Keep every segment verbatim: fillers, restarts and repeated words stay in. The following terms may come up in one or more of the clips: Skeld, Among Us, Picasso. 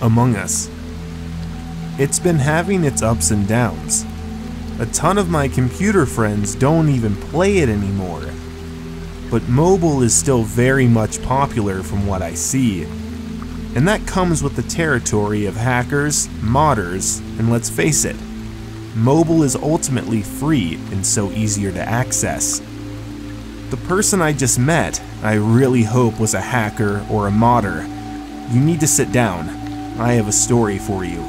Among Us. It's been having its ups and downs. A ton of my computer friends don't even play it anymore. But mobile is still very much popular from what I see. And that comes with the territory of hackers, modders, and let's face it, mobile is ultimately free and so easier to access. The person I just met, I really hope was a hacker or a modder. You need to sit down. I have a story for you.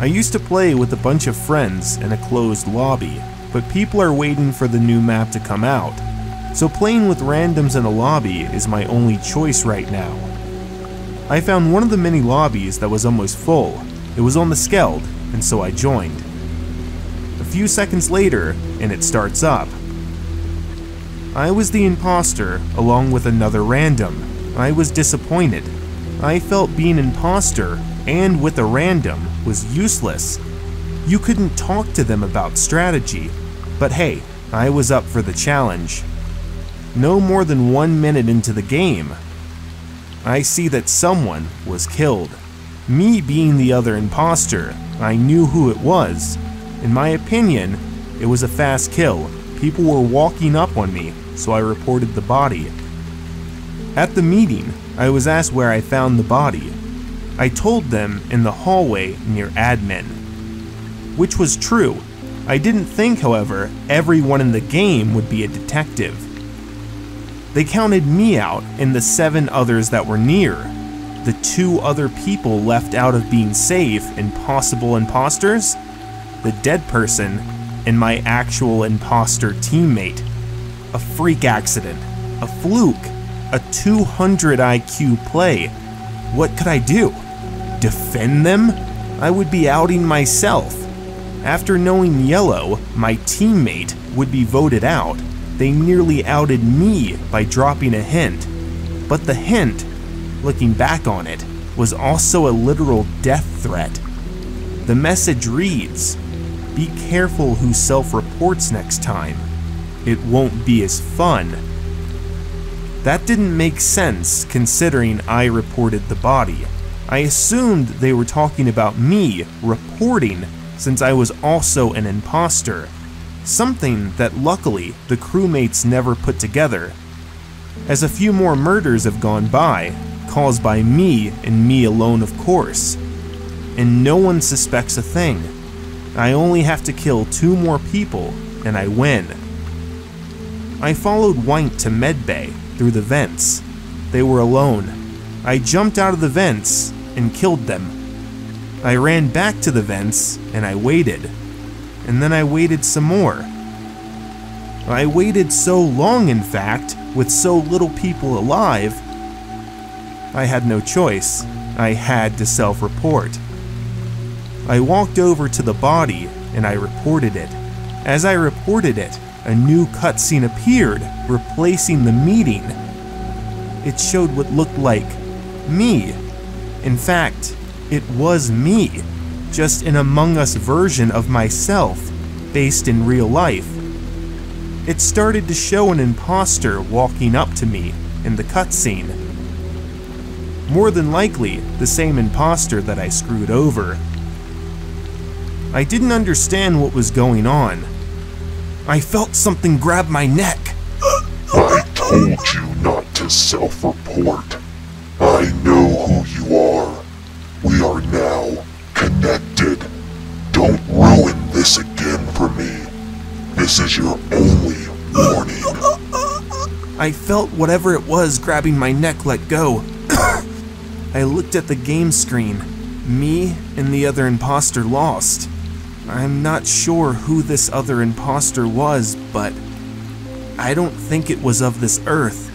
I used to play with a bunch of friends in a closed lobby, but people are waiting for the new map to come out, so playing with randoms in a lobby is my only choice right now. I found one of the many lobbies that was almost full. It was on the Skeld, and so I joined. A few seconds later, and it starts up. I was the imposter along with another random. I was disappointed. I felt being an imposter and with a random was useless. You couldn't talk to them about strategy, but hey, I was up for the challenge. No more than one minute into the game, I see that someone was killed. Me being the other imposter, I knew who it was. In my opinion, it was a fast kill. People were walking up on me, so I reported the body. At the meeting, I was asked where I found the body. I told them in the hallway near admin, which was true. I didn't think, however, everyone in the game would be a detective. They counted me out and the seven others that were near. The two other people left out of being safe and possible imposters, the dead person, and my actual imposter teammate. A freak accident, a fluke, a two hundred I Q play. What could I do? Defend them? I would be outing myself. After knowing Yellow, my teammate, would be voted out, they nearly outed me by dropping a hint. But the hint, looking back on it, was also a literal death threat. The message reads, "Be careful who self-reports next time. It won't be as fun." That didn't make sense considering I reported the body. I assumed they were talking about me reporting since I was also an imposter, something that luckily the crewmates never put together. As a few more murders have gone by, caused by me and me alone of course, and no one suspects a thing. I only have to kill two more people, and I win. I followed White to medbay through the vents. They were alone. I jumped out of the vents and killed them. I ran back to the vents and I waited. And then I waited some more. I waited so long, in fact, with so little people alive, I had no choice. I had to self-report. I walked over to the body and I reported it. As I reported it, a new cutscene appeared, replacing the meeting. It showed what looked like me. In fact, it was me, just an Among Us version of myself, based in real life. It started to show an imposter walking up to me in the cutscene. More than likely, the same imposter that I screwed over. I didn't understand what was going on. I felt something grab my neck. I told you not to self-report. I know who you are. We are now connected. Don't ruin this again for me. This is your only warning. I felt whatever it was grabbing my neck let go. I looked at the game screen. Me and the other imposter lost. I'm not sure who this other imposter was, but I don't think it was of this earth.